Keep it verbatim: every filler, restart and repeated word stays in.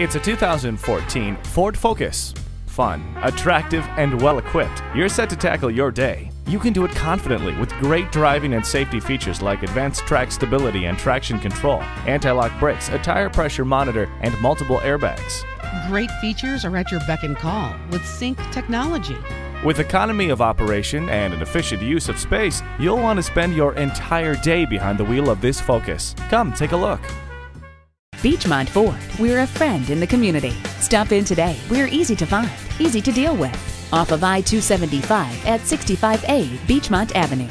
It's a two thousand fourteen Ford Focus. Fun, attractive, and well-equipped, you're set to tackle your day. You can do it confidently with great driving and safety features like advanced track stability and traction control, anti-lock brakes, a tire pressure monitor, and multiple airbags. Great features are at your beck and call with Sync technology. With economy of operation and an efficient use of space, you'll want to spend your entire day behind the wheel of this Focus. Come take a look. Beechmont Ford, we're a friend in the community. Stop in today. We're easy to find, easy to deal with. Off of I two seventy-five at sixty-five A Beechmont Avenue.